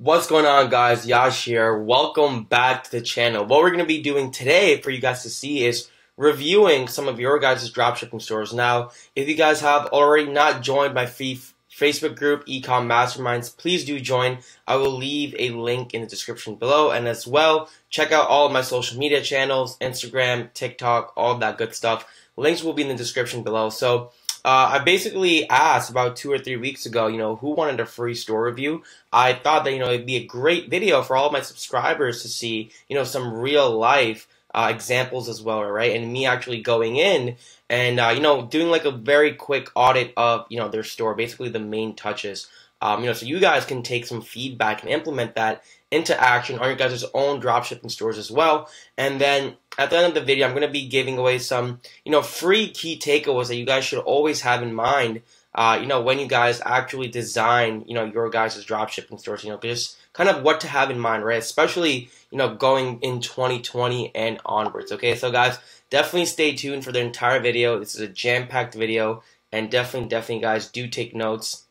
What's going on, guys? Yash here. Welcome back to the channel. What we're going to be doing today for you guys to see is reviewing some of your guys' dropshipping stores. Now, if you guys have already not joined my free Facebook group, Ecom Masterminds, please do join. I will leave a link in the description below. And as well, check out all of my social media channels, Instagram, TikTok, all that good stuff. Links will be in the description below. So, I basically asked about 2 or 3 weeks ago, who wanted a free store review. I thought that, it'd be a great video for all of my subscribers to see, some real life examples as well, right? And me actually going in and, doing like a very quick audit of, their store, basically the main touches. So you guys can take some feedback and implement that into action on your guys' own dropshipping stores as well. And then at the end of the video, I'm going to be giving away some, free key takeaways that you guys should always have in mind, when you guys actually design, your guys' dropshipping stores, just kind of what to have in mind, right? Especially, going in 2020 and onwards. Okay, so guys, definitely stay tuned for the entire video. This is a jam-packed video, and definitely, guys, do take notes.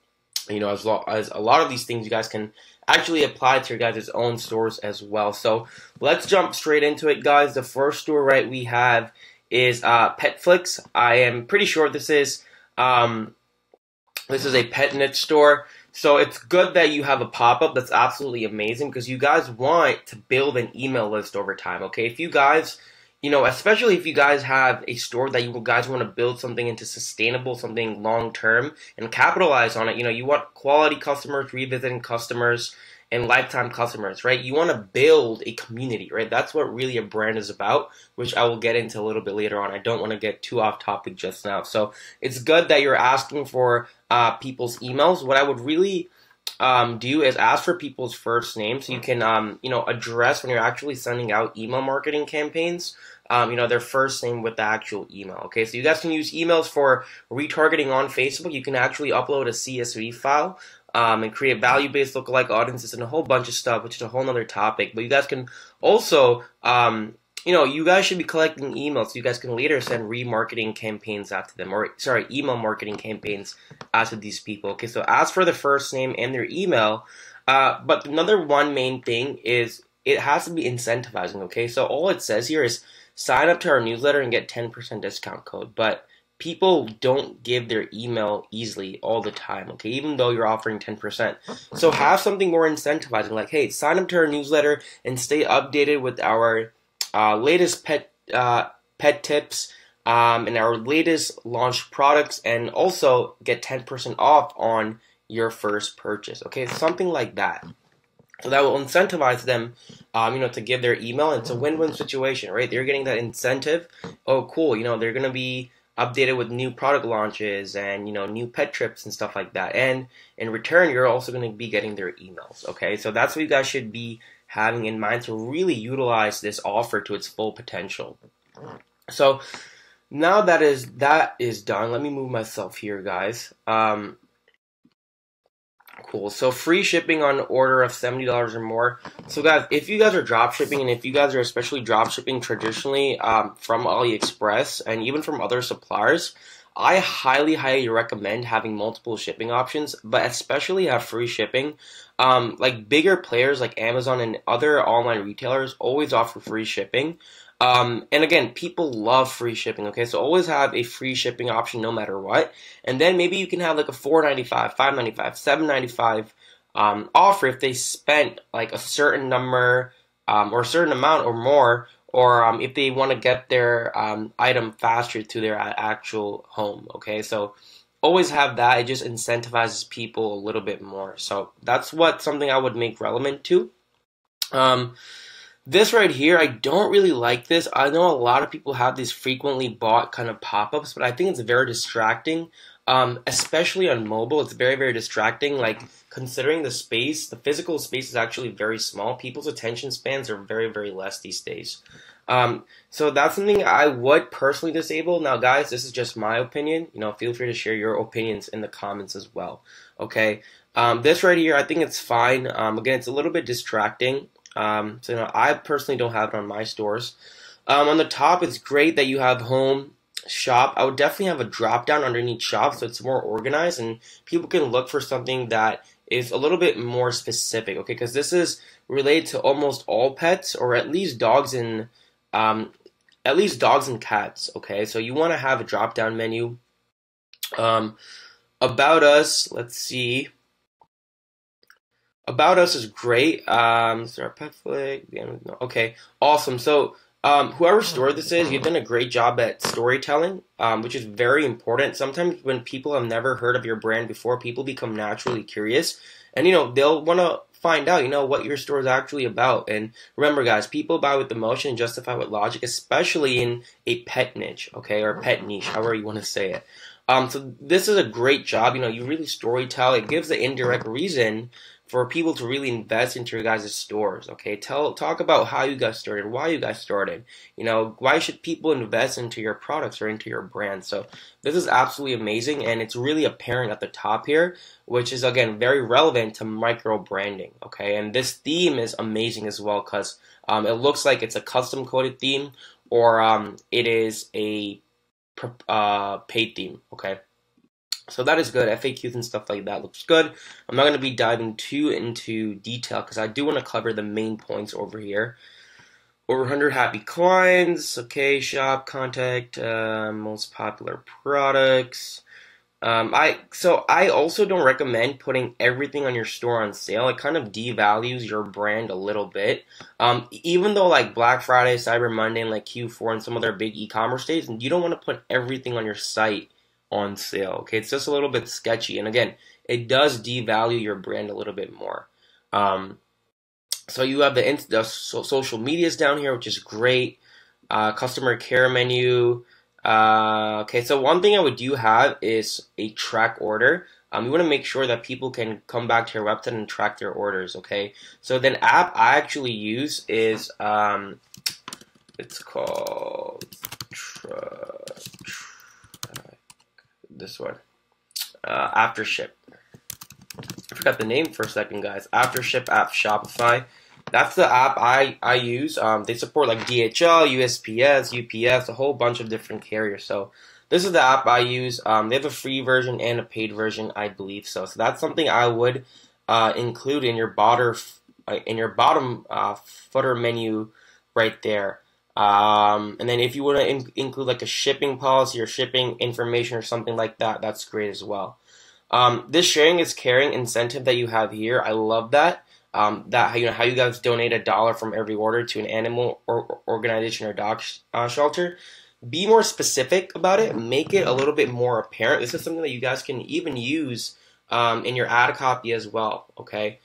As well as a lot of these things you guys can actually apply to your guys' own stores as well. So let's jump straight into it, guys. The first store we have is PetFlix. I am pretty sure this is a pet niche store. So it's good that you have a pop-up. That's absolutely amazing because you guys want to build an email list over time, okay? If you guys, especially if you guys have a store that you guys want to build something into sustainable, something long-term, and capitalize on it, you want quality customers, revisiting customers, and lifetime customers, right? You want to build a community, right? That's what really a brand is about, which I will get into a little bit later on. I don't want to get too off topic just now. So it's good that you're asking for people's emails. What I would really do is ask for people's first names so you can, address when you're actually sending out email marketing campaigns, their first name with the actual email, okay? So you guys can use emails for retargeting on Facebook. You can actually upload a CSV file and create value-based lookalike audiences and a whole bunch of stuff, which is a whole nother topic. But you guys can also, you guys should be collecting emails so you guys can later send remarketing campaigns out to them, or sorry, email marketing campaigns out to these people. Okay, so ask for the first name and their email. But another one main thing is it has to be incentivizing. Okay, so all it says here is sign up to our newsletter and get 10% discount code. But people don't give their email easily all the time, okay, even though you're offering 10%. So have something more incentivizing, like, hey, sign up to our newsletter and stay updated with our latest pet tips and our latest launch products, and also get 10% off on your first purchase, okay, something like that. So that will incentivize them, to give their email. It's a win-win situation, right? They're getting that incentive. Oh, cool, they're going to be updated with new product launches and, new pet trips and stuff like that. And in return, you're also going to be getting their emails, okay? So that's what you guys should be having in mind to really utilize this offer to its full potential. So now that is done, let me move myself here, guys. Cool. So free shipping on an order of $70 or more. So guys, if you guys are drop shipping, and if you guys are especially drop shipping traditionally from AliExpress and even from other suppliers, I highly recommend having multiple shipping options, but especially have free shipping. Like bigger players like Amazon and other online retailers always offer free shipping. And again, people love free shipping, okay? So always have a free shipping option no matter what. And then maybe you can have like a $4.95, $5.95, $7.95 offer if they spent like a certain number or a certain amount or more, or if they want to get their item faster to their actual home, okay? So always have that. It just incentivizes people a little bit more. So that's something I would make relevant to. This right here, I don't really like this. I know a lot of people have these frequently bought kind of pop-ups, but I think it's very distracting, especially on mobile. It's very distracting. Like, considering the space, the physical space is actually very small. People's attention spans are very less these days. So that's something I would personally disable. Now, guys, this is just my opinion. Feel free to share your opinions in the comments as well, okay? This right here, I think it's fine. Again, it's a little bit distracting. So I personally don't have it on my stores. On the top, it's great that you have home, shop. I would definitely have a drop down underneath shop, so it's more organized and people can look for something that is a little bit more specific, okay? Because this is related to almost all pets, or at least dogs and cats, okay? So you want to have a drop-down menu. About us, let's see. About us is great. So our PetFlix, okay, awesome. So whoever store this is, you've done a great job at storytelling, which is very important. Sometimes when people have never heard of your brand before, people become naturally curious, and you know they'll want to find out, you know, what your store is actually about. And remember, guys, people buy with emotion and justify with logic, especially in a pet niche, okay, or pet niche, however you want to say it. So this is a great job. You know, you really storytell. It gives the indirect reason for people to really invest into your guys' stores, okay? Talk about how you got started, why you got started. You know, why should people invest into your products or into your brand? So this is absolutely amazing, and it's really apparent at the top here, which is, again, very relevant to micro-branding, okay? And this theme is amazing as well because it looks like it's a custom-coded theme, or it is a paid theme, okay? So that is good. FAQs and stuff like that looks good. I'm not going to be diving too into detail because I do want to cover the main points over here. Over 100 happy clients. Okay, shop, contact, most popular products. I also don't recommend putting everything on your store on sale. It kind of devalues your brand a little bit. Even though like Black Friday, Cyber Monday, and like Q4 and some other big e-commerce days, you don't want to put everything on your site on sale, okay? It's just a little bit sketchy, and again, it does devalue your brand a little bit more. So you have the social medias down here, which is great. Customer care menu. Okay, so one thing I would do have is a track order. You want to make sure that people can come back to your website and track their orders, okay? So the app I actually use is it's called this one, Aftership. I forgot the name for a second, guys. Aftership app Shopify. That's the app I use. They support like DHL, USPS, UPS, a whole bunch of different carriers. So this is the app I use. They have a free version and a paid version, I believe. So that's something I would include in your bottom footer menu right there. And then if you want to include like a shipping policy or shipping information or something like that, that's great as well. This sharing is caring incentive that you have here, I love that. That, you know, how you guys donate $1 from every order to an animal or organization or dog shelter. Be more specific about it. Make it a little bit more apparent. This is something that you guys can even use in your ad copy as well. Okay.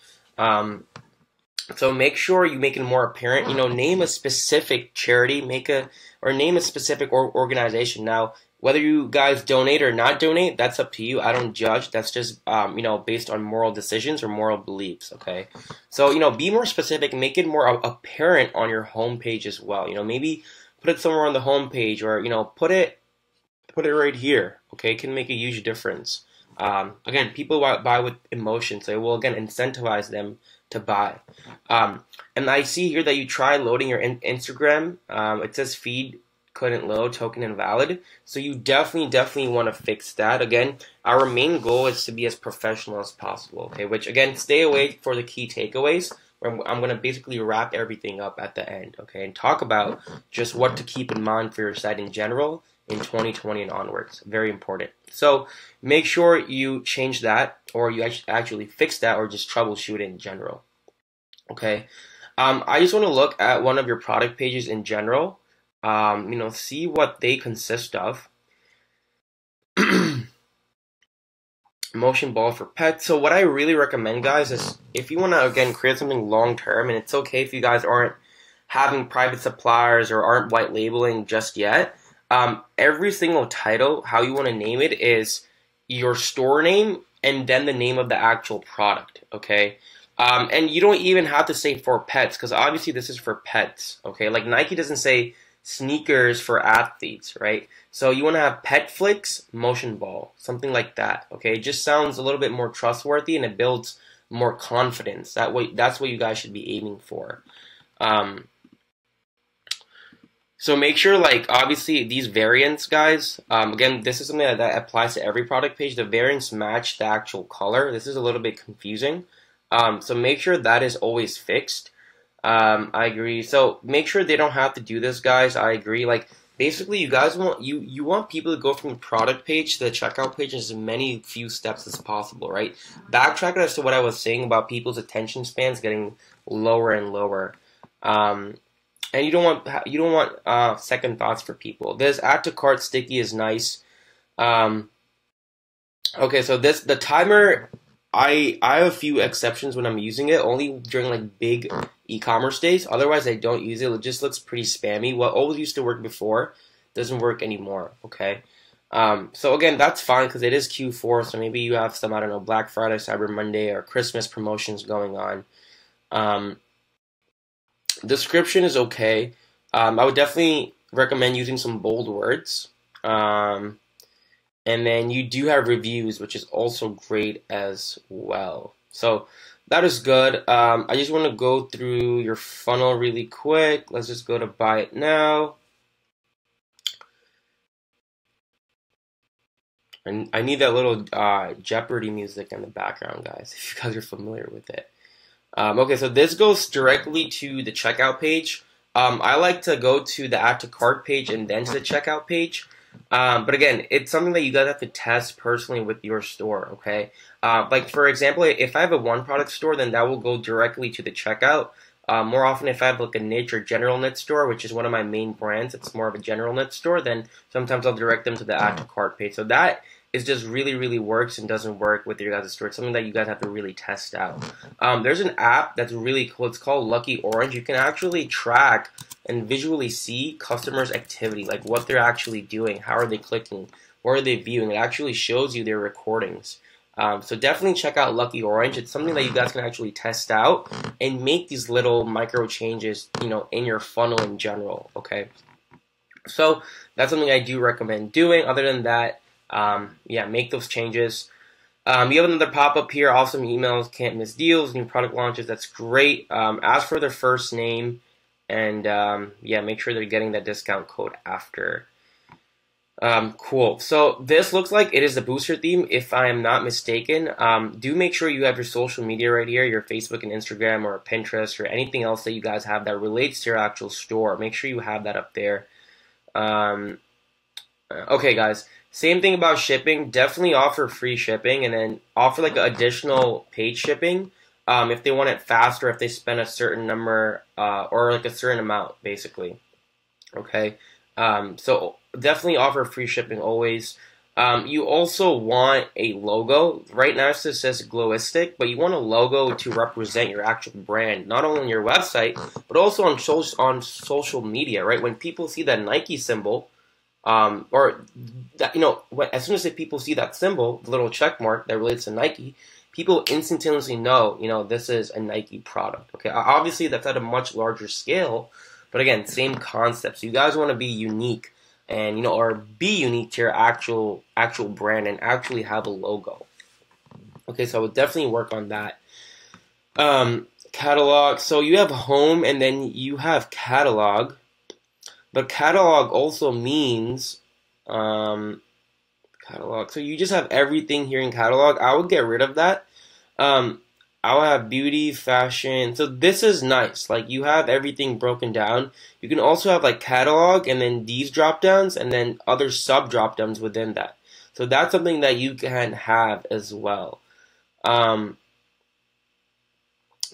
So make sure you make it more apparent. You know, name a specific charity, name a specific organization. Now, whether you guys donate or not donate, that's up to you. I don't judge. That's just you know, based on moral decisions or moral beliefs. Okay, so you know, be more specific. Make it more apparent on your homepage as well. You know, maybe put it somewhere on the homepage, or you know, put it right here. Okay, it can make a huge difference. Again, people buy with emotion, so it will again incentivize them to buy. And I see here that you try loading your Instagram. It says feed couldn't load, token invalid. So you definitely want to fix that. Again, our main goal is to be as professional as possible. Okay, which again, stay away for the key takeaways. I'm going to basically wrap everything up at the end. Okay, and talk about just what to keep in mind for your site in general in 2020 and onwards. Very important. So make sure you change that, or you actually fix that, or just troubleshoot it in general. Okay, I just want to look at one of your product pages in general. You know, see what they consist of. Motion ball for pets. So what I really recommend, guys, is if you want to again create something long term, and it's okay if you guys aren't having private suppliers or aren't white labeling just yet. Every single title, how you want to name it, is your store name and then the name of the actual product, okay? And you don't even have to say for pets, because obviously this is for pets, okay? Like Nike doesn't say sneakers for athletes, right? So you want to have PetFlix, motion ball, something like that, okay? It just sounds a little bit more trustworthy, and it builds more confidence. That way, that's what you guys should be aiming for. So make sure, like, obviously these variants, guys, again, this is something that applies to every product page. The variants match the actual color. This is a little bit confusing. So make sure that is always fixed. I agree. So make sure they don't have to do this, guys. I agree. Like, basically, you guys want, you want people to go from the product page to the checkout page in as many few steps as possible, right? Backtracking as to what I was saying about people's attention spans getting lower and lower. And you don't want second thoughts for people. This add to cart sticky is nice. Okay, so this, the timer, I have a few exceptions when I'm using it, only during like big e-commerce days. Otherwise, I don't use it. It just looks pretty spammy. What always used to work before doesn't work anymore. Okay, so again, that's fine because it is Q4. So maybe you have some, I don't know, Black Friday, Cyber Monday, or Christmas promotions going on. Description is okay. I would definitely recommend using some bold words. And then you do have reviews, which is also great as well. So that is good. I just want to go through your funnel really quick. Let's just go to buy it now. And I need that little Jeopardy music in the background, guys, if you guys are familiar with it. Okay, so this goes directly to the checkout page. I like to go to the add to cart page and then to the checkout page. But again, it's something that you guys have to test personally with your store, okay? Like, for example, if I have a one product store, then that will go directly to the checkout. More often, if I have like a niche or general knit store, which is one of my main brands, it's more of a general knit store, then sometimes I'll direct them to the add to cart page. So that is just really, really works and doesn't work with your guys' store. It's something that you guys have to really test out. There's an app that's really cool. It's called Lucky Orange. You can actually track and visually see customers' activity, like what they're actually doing, how are they clicking, what are they viewing. It actually shows you their recordings. So definitely check out Lucky Orange. It's something that you guys can actually test out and make these little micro changes, you know, in your funnel in general, okay? So that's something I do recommend doing. Other than that, yeah, make those changes. You have another pop-up here, awesome emails, can't miss deals, new product launches, that's great. Ask for their first name, and yeah, make sure they're getting that discount code after. Cool. So this looks like it is the Booster theme, if I am not mistaken. Do make sure you have your social media right here, your Facebook and Instagram or Pinterest or anything else that you guys have that relates to your actual store. Make sure you have that up there. Okay, guys. Same thing about shipping. Definitely offer free shipping and then offer like additional paid shipping if they want it faster, if they spend a certain number or like a certain amount, basically. Okay, so definitely offer free shipping always. You also want a logo. Right now it says Glowistic, but you want a logo to represent your actual brand, not only on your website but also on social media. Right, when people see that Nike symbol. Or that, you know, as soon as people see that symbol, the little check mark that relates to Nike, people instantaneously know, you know, this is a Nike product. Okay, obviously that's at a much larger scale, but again, same concept. So you guys want to be unique, and you know, or be unique to your actual brand and actually have a logo. Okay, so I would definitely work on that. Catalog. So you have home, and then you have catalog. But catalog also means, catalog. So you just have everything here in catalog. I would get rid of that. I would have beauty, fashion. So this is nice. Like, you have everything broken down. You can also have like catalog and then these drop downs and then other sub drop downs within that. So that's something that you can have as well.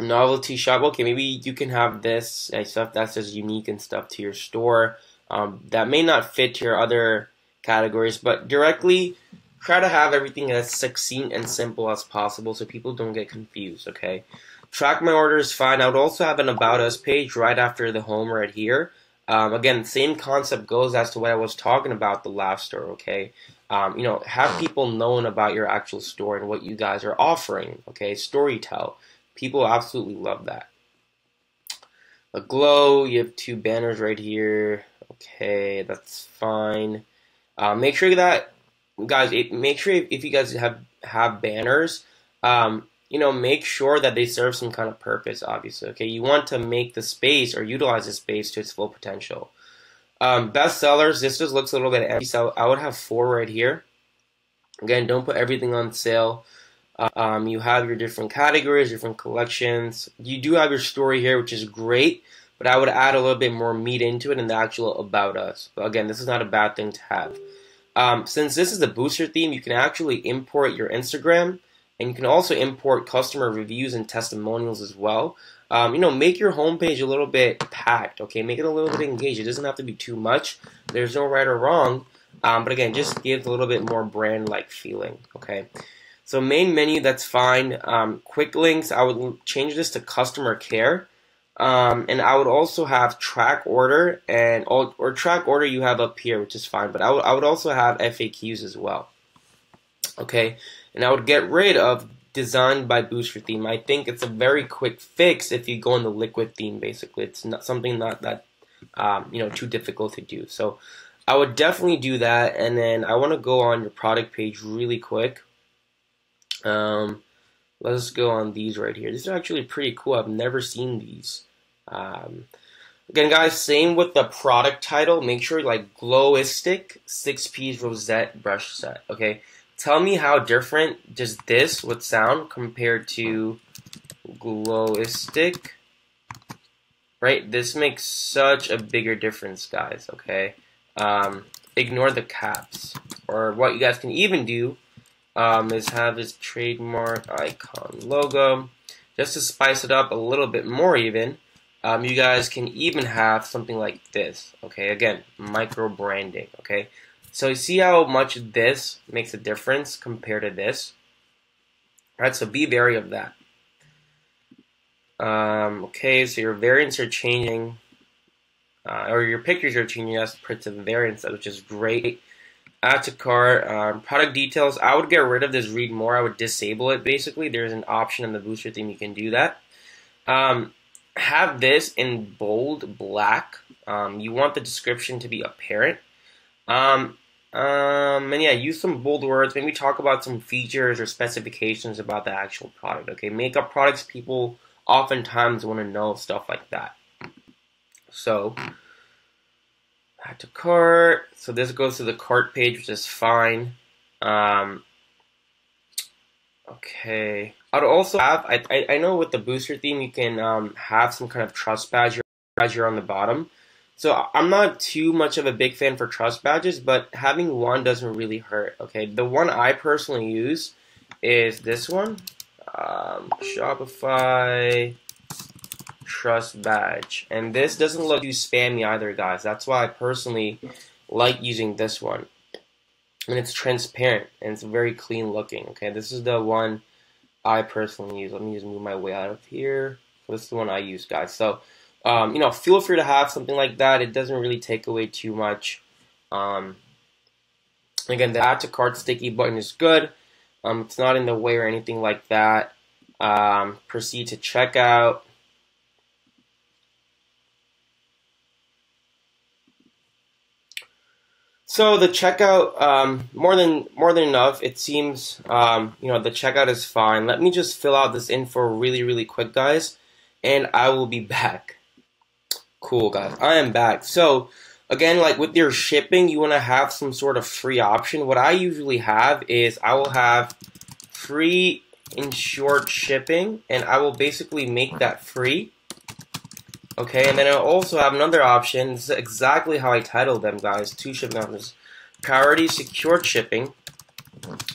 Novelty shop. Okay, maybe you can have this and stuff that's just unique and stuff to your store. That may not fit to your other categories, but directly try to have everything as succinct and simple as possible so people don't get confused, okay? Track my order is fine. I would also have an About Us page right after the home right here. Again, same concept goes as to what I was talking about the last store, okay? You know, have people knowing about your actual store and what you guys are offering, okay? Storytell. People absolutely love that. A glow, you have two banners right here. Okay, that's fine. Make sure that, guys, make sure if you guys have banners, you know, make sure that they serve some kind of purpose, obviously. Okay, you want to make the space or utilize the space to its full potential. Best sellers, this just looks a little bit empty, so I would have 4 right here. Again, don't put everything on sale. You have your different categories, different collections. You do have your story here, which is great, but I would add a little bit more meat into it in the actual About Us. But again, this is not a bad thing to have. Since this is the Booster theme, you can actually import your Instagram, and you can also import customer reviews and testimonials as well. You know, make your homepage a little bit packed, okay? Make it a little bit engaged. It doesn't have to be too much. There's no right or wrong. But again, just give a little bit more brand-like feeling, okay? So main menu, that's fine. Quick links, I would change this to customer care. And I would also have track order, and or track order you have up here, which is fine. But I would also have FAQs as well, okay? And I would get rid of designed by Booster theme. I think it's a very quick fix if you go in the liquid theme. Basically, it's not something not that you know, too difficult to do. So I would definitely do that. And then I want to go on your product page really quick. Let's go on these right here. These are actually pretty cool. I've never seen these. Again, guys, same with the product title. Make sure, like, Glowistic 6-piece rosette brush set. Okay, tell me how different just this would sound compared to Glowistic, right? This makes such a bigger difference, guys. Okay, ignore the caps. Or what you guys can even do is have his trademark icon logo, just to spice it up a little bit more. Even you guys can even have something like this, okay? Again, micro branding, okay? So you see how much this makes a difference compared to this, right? So be wary of that. Okay, so your variants are changing, or your pictures are changing as prints of variants, which is great. Add to cart, product details. I would get rid of this read more. I would disable it, basically. There's an option in the Booster theme. You can do that. Have this in bold black. You want the description to be apparent. And yeah, use some bold words. Maybe talk about some features or specifications about the actual product, okay? Makeup products, people oftentimes want to know stuff like that. So, back to cart. So this goes to the cart page, which is fine. Okay. I'd also have, I know with the Booster theme, you can have some kind of trust badge here on the bottom. So I'm not too much of a big fan for trust badges, but having one doesn't really hurt, okay? The one I personally use is this one, Shopify trust badge. And this doesn't look too spammy either, guys. That's why I personally like using this one. And it's transparent, and it's very clean looking, okay? This is the one I personally use. Let me just move my way out of here. So this is the one I use, guys. So, you know, feel free to have something like that. It doesn't really take away too much. Again, the add to cart sticky button is good. It's not in the way or anything like that. Proceed to checkout. So the checkout, more than enough, it seems. You know, the checkout is fine. Let me just fill out this info really quick, guys, and I will be back. Cool, guys, I am back. So again, like with your shipping, you want to have some sort of free option. What I usually have is I will have free insured shipping, and I will basically make that free. Okay, and then I also have another option. This is exactly how I titled them, guys. 2 shipping options. Priority secured shipping,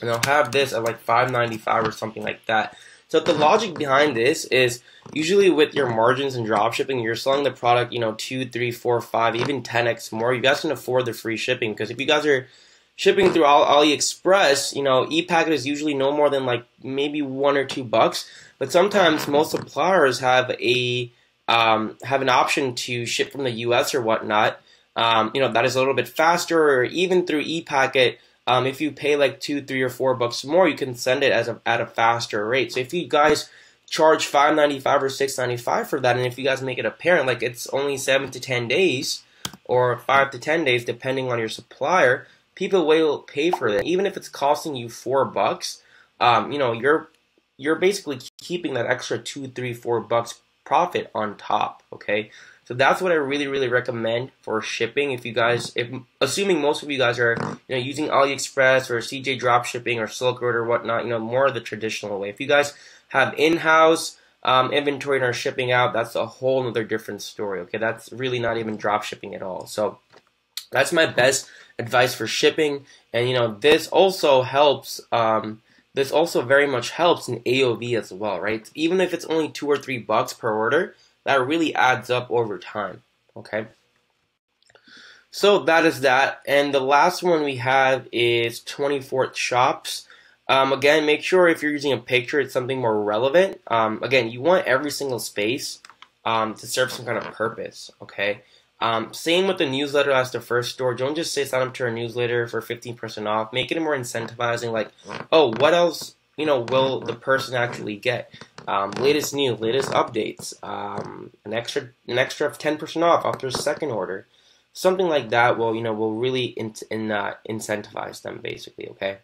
and I'll have this at like $5.95 or something like that. So the logic behind this is usually with your margins and dropshipping, you're selling the product, you know, 2, 3, 4, 5, even 10x more. You guys can afford the free shipping, because if you guys are shipping through AliExpress, you know, ePacket is usually no more than like maybe $1 or $2. But sometimes most suppliers have a have an option to ship from the US or whatnot. You know, that is a little bit faster, or even through ePacket. If you pay like $2, $3, or $4 more, you can send it as at a faster rate. So if you guys charge $5.95 or $6.95 for that, and if you guys make it apparent, like it's only 7 to 10 days or 5 to 10 days, depending on your supplier, people will pay for that. Even if it's costing you $4, you know, you're basically keeping that extra $2, $3, $4 profit on top, okay? So that's what I really, really recommend for shipping. If you guys, assuming most of you guys are, you know, using AliExpress or CJ drop shipping or Silk Road or whatnot, you know, more of the traditional way. If you guys have in-house inventory and are shipping out, that's a whole other different story, okay? That's really not even drop shipping at all. So that's my best advice for shipping. And, you know, this also helps, this also very much helps in AOV as well, right? Even if it's only $2 or $3 per order, that really adds up over time, okay? So that is that. And the last one we have is 24th shops. Again, make sure if you're using a picture, it's something more relevant. Again, you want every single space to serve some kind of purpose, okay? Same with the newsletter as the first store. Don't just say sign up to our newsletter for 15% off. Make it more incentivizing, like, oh, what else, you know, will the person actually get? Latest news, latest updates, an extra 10% off after a second order. Something like that will, you know, will really incentivize them, basically, okay?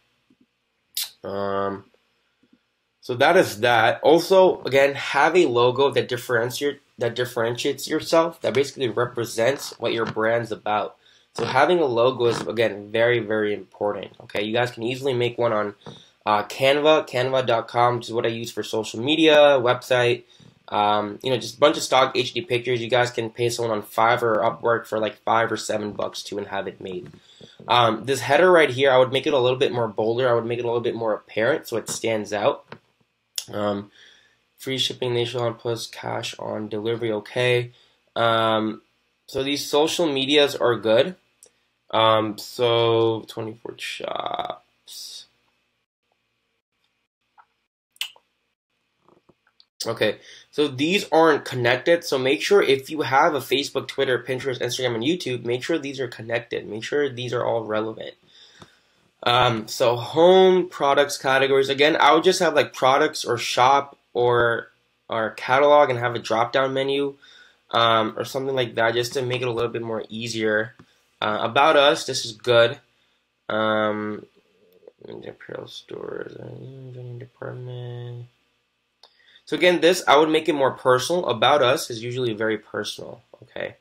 So that is that. Also, again, have a logo that differentiates yourself, that basically represents what your brand's about. So having a logo is, again, very, very important, okay? You guys can easily make one on Canva.com, which is what I use for social media, website, you know, just a bunch of stock HD pictures. You guys can pay someone on Fiverr or Upwork for like $5 or $7 too and have it made. This header right here, I would make it a little bit more bolder. I would make it a little bit more apparent so it stands out. Free shipping nationwide plus cash on delivery, okay. So these social medias are good. So 24th shops. Okay, so these aren't connected, so make sure if you have a Facebook, Twitter, Pinterest, Instagram, and YouTube, make sure these are connected. Make sure these are all relevant. So home, products, categories. Again, I would just have like products or shop or catalog and have a drop-down menu or something like that just to make it a little bit more easier. About us, this is good. Apparel stores, department. So again, this, I would make it more personal. About us is usually very personal, okay?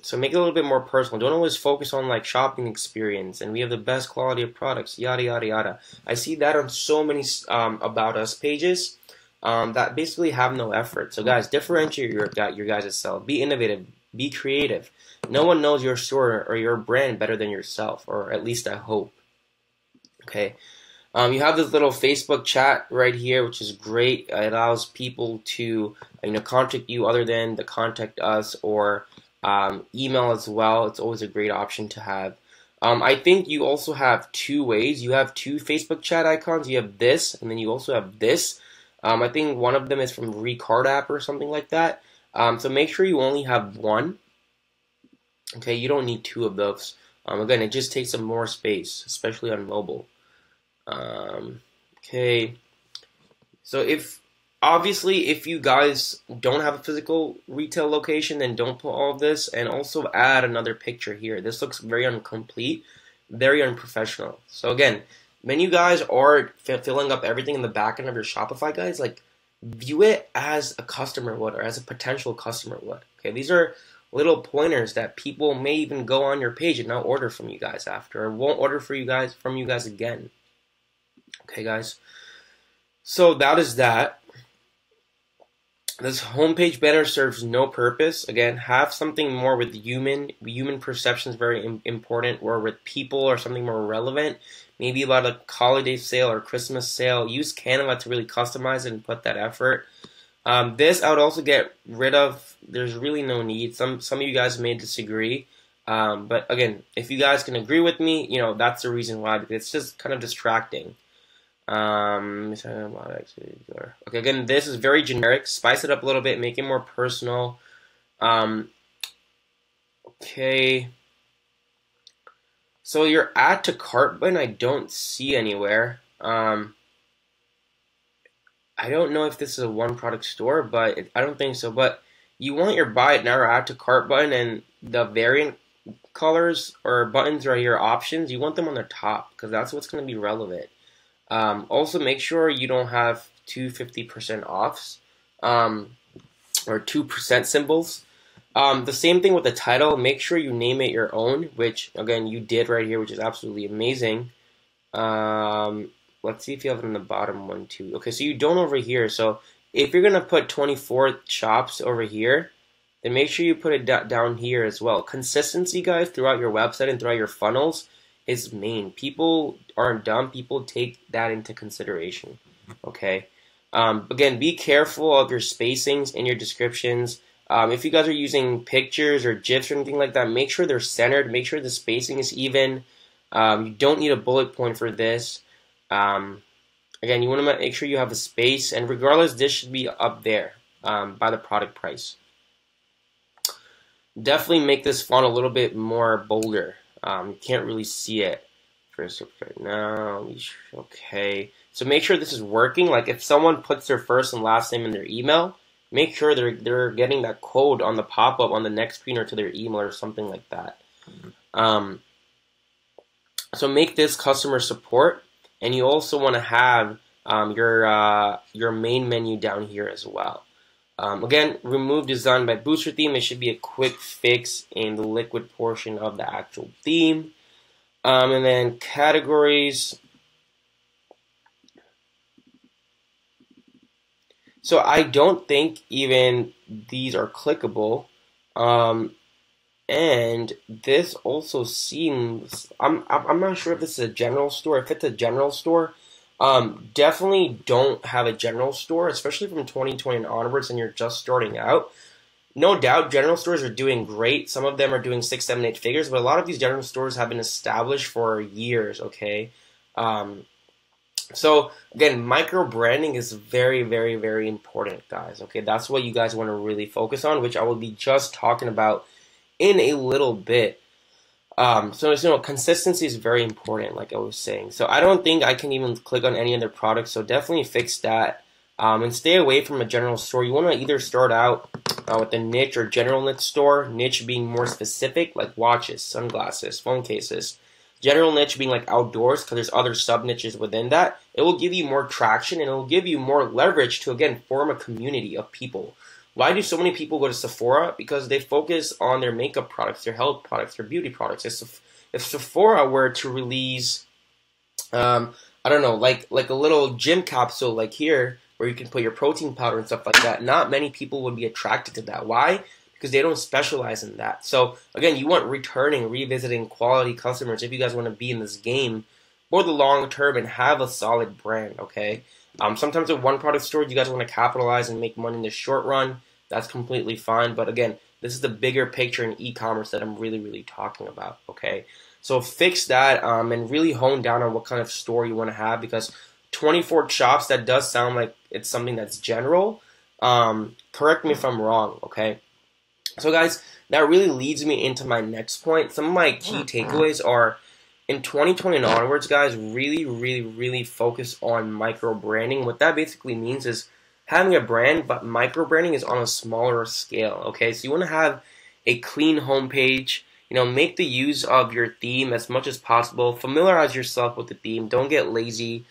So make it a little bit more personal. Don't always focus on like shopping experience and we have the best quality of products, yada, yada, yada. I see that on so many About Us pages that basically have no effort. So guys, differentiate your guys' self. Be innovative. Be creative. No one knows your store or your brand better than yourself, or at least I hope, okay? You have this little Facebook chat right here, which is great. It allows people to, you know, contact you other than the contact us or email as well. It's always a great option to have. I think you also have two ways. You have two Facebook chat icons. You have this, and then you also have this. I think one of them is from Recard app or something like that. So make sure you only have one. Okay, you don't need two of those. Again, it just takes some more space, especially on mobile. Okay, so if obviously if you guys don't have a physical retail location, then don't put all of this, and also add another picture here. This looks very incomplete, very unprofessional. So again, when you guys are filling up everything in the back end of your Shopify, guys, like view it as a customer would or as a potential customer would. Okay, these are little pointers that people may even go on your page and not order from you guys after, or won't order for you guys from you guys again. Okay, guys, so that is that. This homepage banner serves no purpose. Again, have something more with human perception is very important, or with people or something more relevant. Maybe about a holiday sale or Christmas sale. Use Canva to really customize it and put that effort. This I would also get rid of. There's really no need. Some of you guys may disagree. But again, if you guys can agree with me, you know, that's the reason why, because it's just kind of distracting. Okay, again, this is very generic. Spice it up a little bit, make it more personal. Okay. So your add to cart button, I don't see anywhere. I don't know if this is a one product store, but I don't think so. But you want your buy it now or add to cart button, and the variant colors or buttons are your options. You want them on the top because that's what's going to be relevant. Also, make sure you don't have two 50% offs. or 2% symbols. The same thing with the title. Make sure you name it your own, which again you did right here, which is absolutely amazing. Let's see if you have it on the bottom one too. Okay, so you don't over here. So if you're gonna put 24 shops over here, then make sure you put it down here as well. Consistency, guys, throughout your website and throughout your funnels is main. People aren't dumb. People take that into consideration. Okay. Again, be careful of your spacings in your descriptions. If you guys are using pictures or GIFs or anything like that, make sure they're centered. Make sure the spacing is even. You don't need a bullet point for this. Again, you want to make sure you have a space. And regardless, this should be up there by the product price. Definitely make this font a little bit more bolder. You can't really see it. First, right now, okay. So make sure this is working. Like if someone puts their first and last name in their email, make sure they're getting that code on the pop-up on the next screen or to their email or something like that. So make this customer support, and you also want to have your main menu down here as well. Again, remove design by Booster theme. It should be a quick fix in the liquid portion of the actual theme. And then categories. So I don't think even these are clickable, and this also seems, I'm not sure if this is a general store. If it's a general store, definitely don't have a general store, especially from 2020 and onwards and you're just starting out. No doubt general stores are doing great. Some of them are doing 6, 7, 8 figures, but a lot of these general stores have been established for years, okay? So again, micro branding is very, very, very important, guys. Okay, that's what you guys want to really focus on, which I will be just talking about in a little bit. So you know, consistency is very important, like I was saying. So I don't think I can even click on any other product. So definitely fix that, and stay away from a general store. You want to either start out with a niche or general niche store. Niche being more specific, like watches, sunglasses, phone cases. General niche being like outdoors, because there's other sub niches within that. It will give you more traction and it will give you more leverage to, again, form a community of people. Why do so many people go to Sephora? Because they focus on their makeup products, their health products, their beauty products. If Sephora were to release, I don't know, like a little gym capsule like here, where you can put your protein powder and stuff like that, not many people would be attracted to that. Why? Because they don't specialize in that. So again, you want returning, revisiting quality customers if you guys want to be in this game for the long term and have a solid brand, okay? Sometimes with one product store, you guys want to capitalize and make money in the short run. That's completely fine. But again, this is the bigger picture in e-commerce that I'm really, really talking about, okay? So fix that, and really hone down on what kind of store you want to have, because 24 shops, that does sound like it's something that's general. Correct me if I'm wrong, okay? So guys, that really leads me into my next point. Some of my key takeaways are, in 2020 and onwards, guys, really, really, really focus on micro branding. What that basically means is having a brand, but micro branding is on a smaller scale, okay? So you want to have a clean homepage. You know, make the use of your theme as much as possible. Familiarize yourself with the theme. Don't get lazy.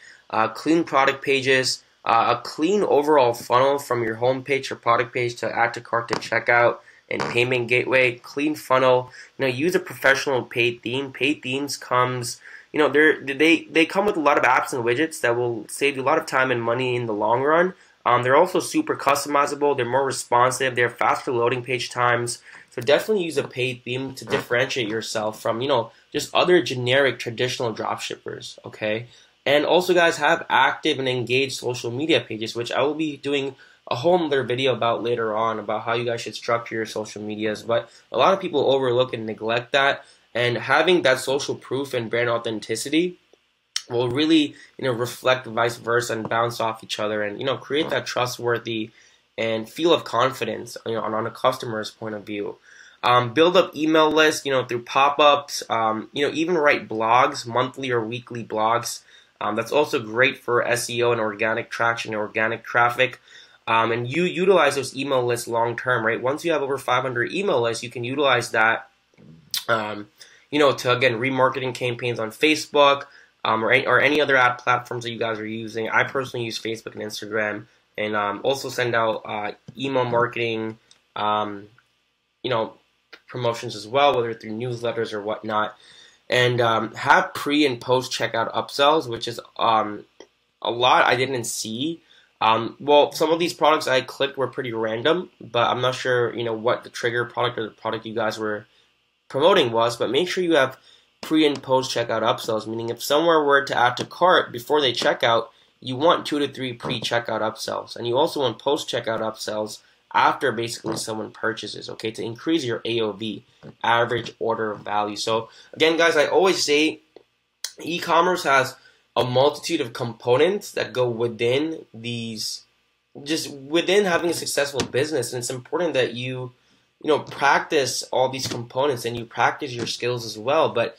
Clean product pages. A clean overall funnel from your homepage or product page to add to cart to checkout and payment gateway. Clean funnel. You know, use a professional paid theme. Paid themes comes, you know, they come with a lot of apps and widgets that will save you a lot of time and money in the long run. They're also super customizable. They're more responsive. They're faster loading page times. So definitely use a paid theme to differentiate yourself from, you know, just other generic traditional dropshippers, okay? And also, guys, have active and engaged social media pages, which I will be doing a whole other video about later on, about how you guys should structure your social medias. But a lot of people overlook and neglect that, and having that social proof and brand authenticity will really, you know, reflect vice versa and bounce off each other, and, you know, create that trustworthy and feel of confidence, you know, on a customer's point of view. Build up email lists, you know, through pop-ups, you know, even write blogs, monthly or weekly blogs. That's also great for SEO and organic traction and organic traffic. And you utilize those email lists long term, right? Once you have over 500 email lists, you can utilize that, you know, to, again, remarketing campaigns on Facebook, or any other ad platforms that you guys are using. I personally use Facebook and Instagram and also send out email marketing, promotions as well, whether through newsletters or whatnot, and have pre and post checkout upsells, which is a lot I didn't see. Well, some of these products I clicked were pretty random, but I'm not sure, what the trigger product or the product you guys were promoting was, but make sure you have pre and post checkout upsells, meaning if somewhere were to add to cart before they check out, you want 2 to 3 pre-checkout upsells, and you also want post-checkout upsells after basically someone purchases, okay, to increase your AOV, average order value. So again, guys, I always say e-commerce has a multitude of components that go within these, just within having a successful business, and it's important that you practice all these components and you practice your skills as well. But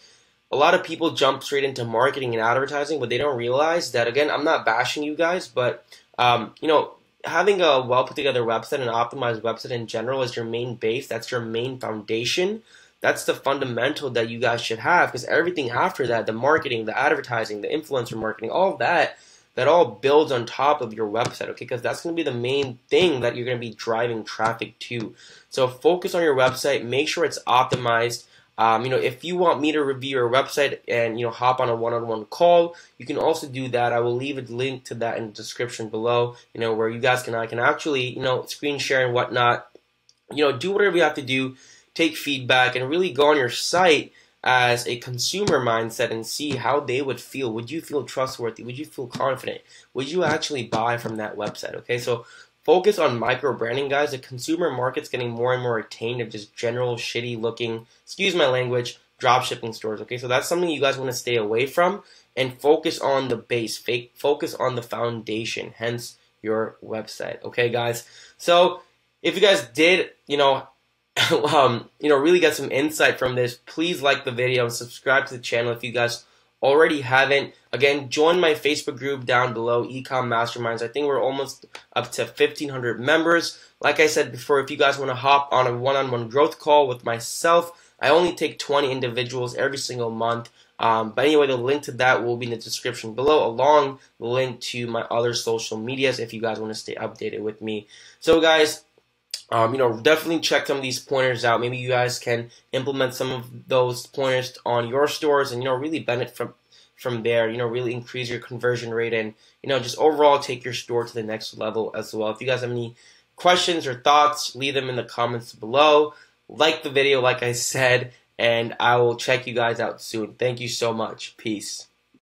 a lot of people jump straight into marketing and advertising, but they don't realize that, again, I'm not bashing you guys, but, having a well-put-together website, an optimized website in general is your main base. That's your main foundation. That's the fundamental that you guys should have, because everything after that, the marketing, the advertising, the influencer marketing, all that, that all builds on top of your website, okay? Because that's going to be the main thing that you're going to be driving traffic to. So focus on your website. Make sure it's optimized. If you want me to review your website and, hop on a one-on-one call, you can also do that. I will leave a link to that in the description below, where you guys can actually, screen share and whatnot, do whatever you have to do, take feedback, and really go on your site as a consumer mindset and see how they would feel. Would you feel trustworthy? Would you feel confident? Would you actually buy from that website? Okay, so focus on micro branding, guys. The consumer market's getting more and more attained of just general shitty looking, excuse my language, drop shipping stores. Okay, so that's something you guys want to stay away from and focus on the base, focus on the foundation, hence your website. Okay, guys. So if you guys did, really get some insight from this, please like the video and subscribe to the channel if you guys already haven't. Again, join my Facebook group down below, Ecom Masterminds. I think we're almost up to 1,500 members. Like I said before, if you guys want to hop on a one-on-one growth call with myself, I only take 20 individuals every single month. But anyway, the link to that will be in the description below, along the link to my other social medias if you guys want to stay updated with me. So guys, definitely check some of these pointers out. Maybe you guys can implement some of those pointers on your stores and, really benefit from there, really increase your conversion rate and, just overall take your store to the next level as well. If you guys have any questions or thoughts, leave them in the comments below. Like the video, like I said, and I will check you guys out soon. Thank you so much. Peace.